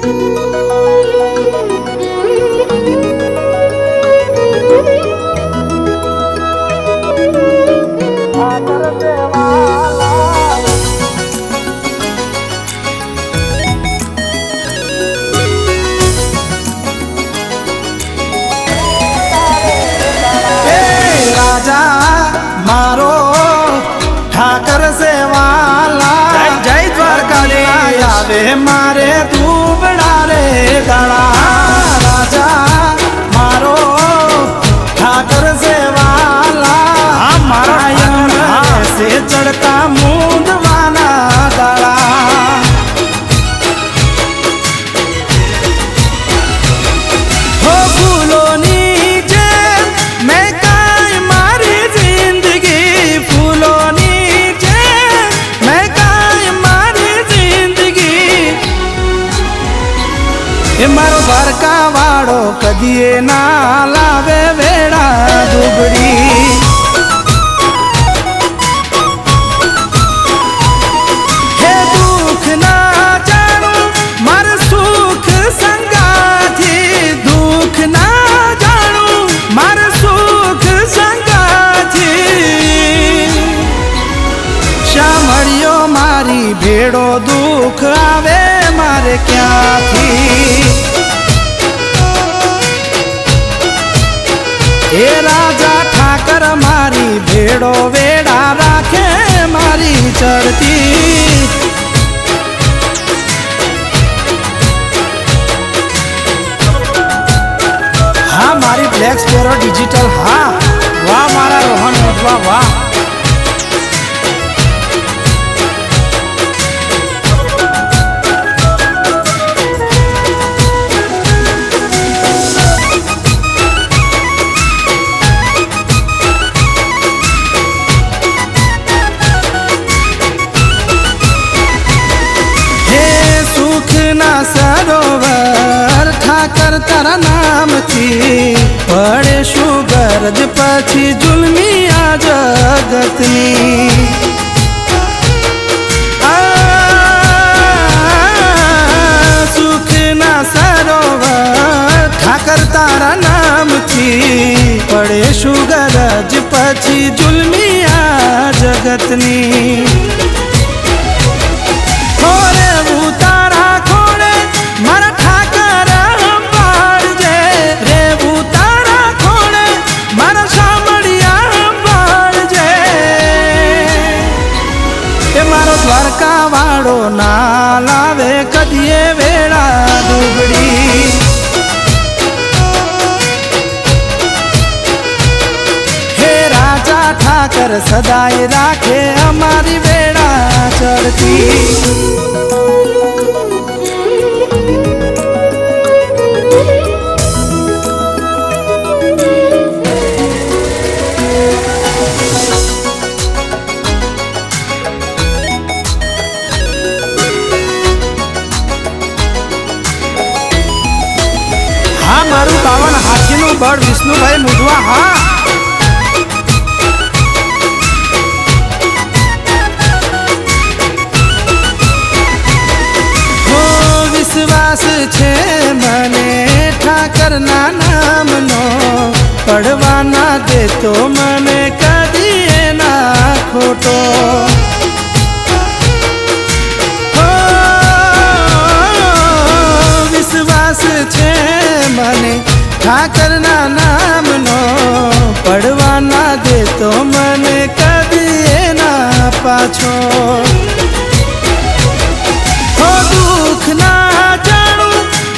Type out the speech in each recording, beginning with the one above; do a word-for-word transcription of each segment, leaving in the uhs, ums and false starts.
राजा मारो ठाकर से वाला जय द्वारकाधीश आवे मारे तू बड़ा रे गड़ा। राजा मारो ठाकर से वाला हमारा से चढ़ता मुंडवाना गड़ा। हो फूलो नीचे मैं मारो बरका वाड़ो कदिए ना लावे वेड़ा दुबड़ी। हे दुख ना जानू मर सुख संगाथी, दुख ना जानू मर सुख संगाथी। शामरियो मारी भेड़ो दुख आवे मारे क्या थी। हे राजा ठाकर मारी भेड़ो वेड़ा राखे मारी चढ़ती। हाँ मारी ब्लैक स्पैरो डिजिटल, हाँ वाह मारा रोहन मुंधवा वाह। सरोवर ठाकर तारा नाम थी पड़े सुगरज पाछी जुलमी आ जगतनी। सुख ना सरोवर ठाकर तारा नाम थी पड़े सुगरज पाछी जुलमी आ जगतनी। द्वारका वाड़ो ना लावे कदिए वेड़ा दुबड़ी। हे राजा ठाकर सदाई राखे हमारी वेड़ा चढ़ती। मारू बावन हाथी नु बड़ विष्णु भाई मुंधवा हाँ। हो विश्वास छे मने ठाकर ना नाम नो पढ़वाना दे तो मने कदिए ना खोटो। ठाकर ना नाम नो पढ़वाना दे तो मन कभी ना पाछो। हो दुख ना जानू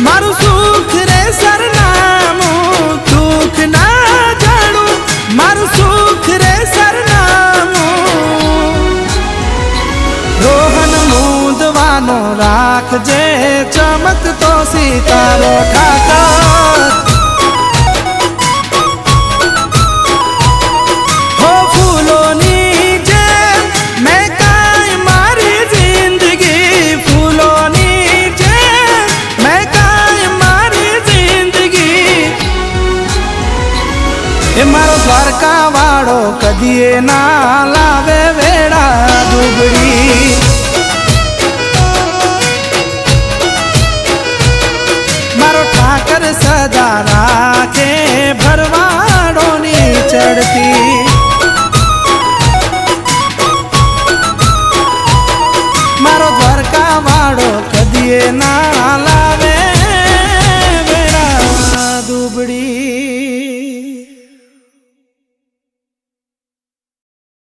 मारू सुख रे सरनामू, दुख ना जानू मारू सुख रे सरनामू। रोहन मुंधवानो राख जे चमक तो सितारो ठाकर। मारो द्वारका वाड़ो कदिए ना लावे वेड़ा दुबड़ी। ना